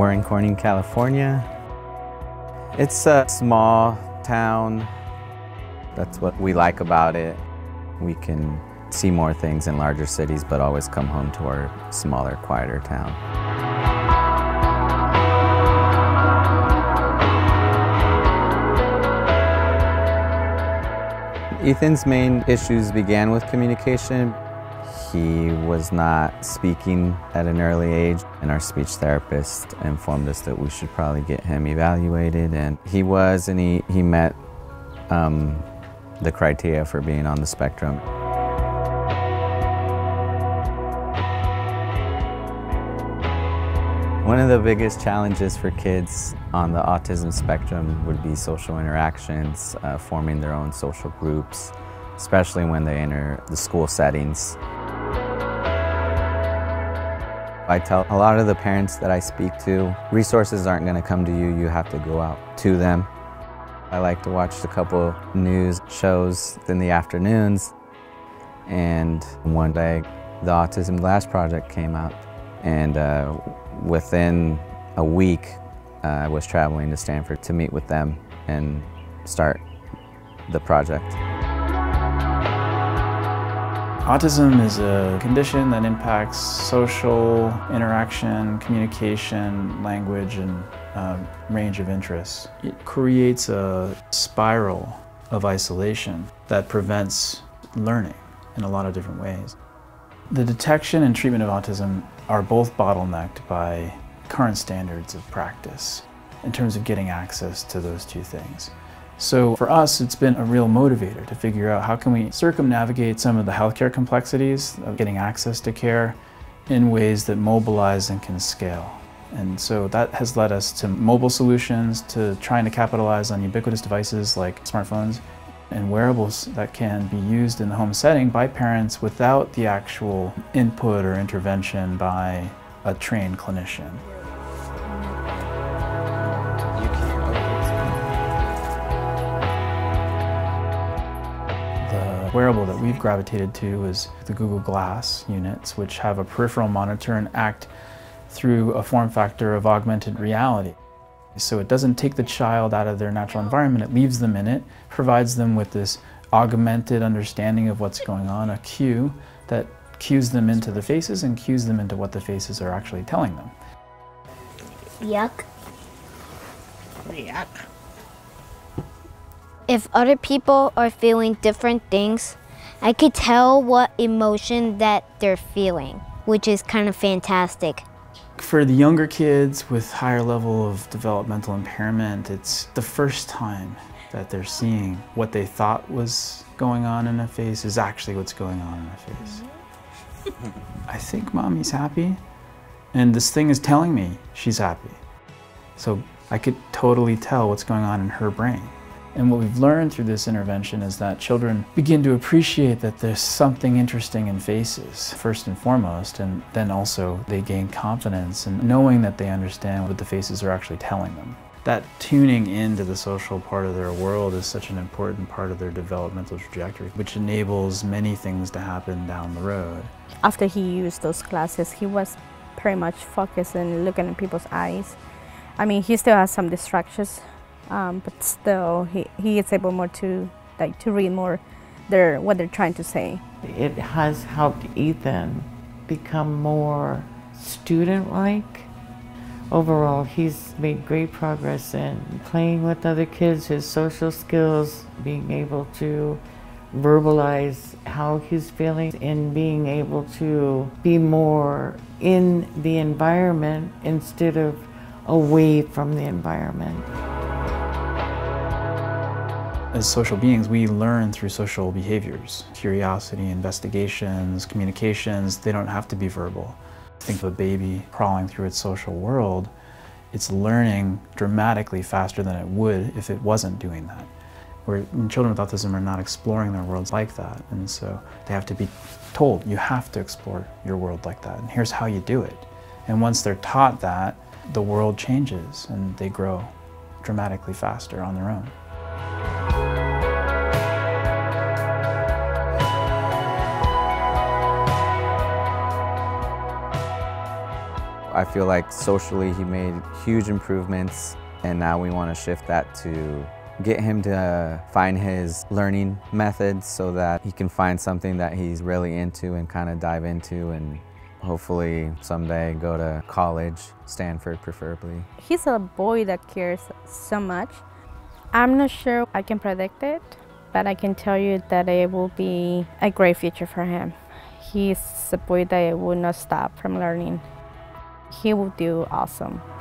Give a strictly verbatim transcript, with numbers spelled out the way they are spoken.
We're in Corning, California. It's a small town. That's what we like about it. We can see more things in larger cities, but always come home to our smaller, quieter town. Ethan's main issues began with communication. He was not speaking at an early age, and our speech therapist informed us that we should probably get him evaluated, and he was, and he, he met um, the criteria for being on the spectrum. One of the biggest challenges for kids on the autism spectrum would be social interactions, uh, forming their own social groups, especially when they enter the school settings. I tell a lot of the parents that I speak to, resources aren't going to come to you, you have to go out to them. I like to watch a couple news shows in the afternoons, and one day the Autism Glass Project came out, and uh, within a week uh, I was traveling to Stanford to meet with them and start the project. Autism is a condition that impacts social interaction, communication, language, and um, range of interests. It creates a spiral of isolation that prevents learning in a lot of different ways. The detection and treatment of autism are both bottlenecked by current standards of practice in terms of getting access to those two things. So for us, it's been a real motivator to figure out how can we circumnavigate some of the healthcare complexities of getting access to care in ways that mobilize and can scale. And so that has led us to mobile solutions, to trying to capitalize on ubiquitous devices like smartphones and wearables that can be used in the home setting by parents without the actual input or intervention by a trained clinician. Wearable that we've gravitated to is the Google Glass units, which have a peripheral monitor and act through a form factor of augmented reality. So it doesn't take the child out of their natural environment, it leaves them in it, provides them with this augmented understanding of what's going on, a cue that cues them into the faces and cues them into what the faces are actually telling them. Yuck. Yuck. If other people are feeling different things, I could tell what emotion that they're feeling, which is kind of fantastic. For the younger kids with higher level of developmental impairment, it's the first time that they're seeing what they thought was going on in a face is actually what's going on in a face. I think mommy's happy, and this thing is telling me she's happy. So I could totally tell what's going on in her brain. And what we've learned through this intervention is that children begin to appreciate that there's something interesting in faces, first and foremost, and then also they gain confidence in knowing that they understand what the faces are actually telling them. That tuning into the social part of their world is such an important part of their developmental trajectory, which enables many things to happen down the road. After he used those glasses, he was pretty much focused and looking at people's eyes. I mean, he still has some distractions. Um, but still, he, he is able more to, like, to read more their, what they're trying to say. It has helped Ethan become more student-like. Overall, he's made great progress in playing with other kids, his social skills, being able to verbalize how he's feeling, and being able to be more in the environment instead of away from the environment. As social beings, we learn through social behaviors. Curiosity, investigations, communications, they don't have to be verbal. Think of a baby crawling through its social world. It's learning dramatically faster than it would if it wasn't doing that. Where children with autism are not exploring their worlds like that, and so they have to be told, you have to explore your world like that, and here's how you do it. And once they're taught that, the world changes, and they grow dramatically faster on their own. I feel like socially he made huge improvements, and now we want to shift that to get him to find his learning methods so that he can find something that he's really into and kind of dive into, and hopefully someday go to college, Stanford preferably. He's a boy that cares so much. I'm not sure I can predict it, but I can tell you that it will be a great future for him. He's a boy that will not stop from learning. He will do awesome.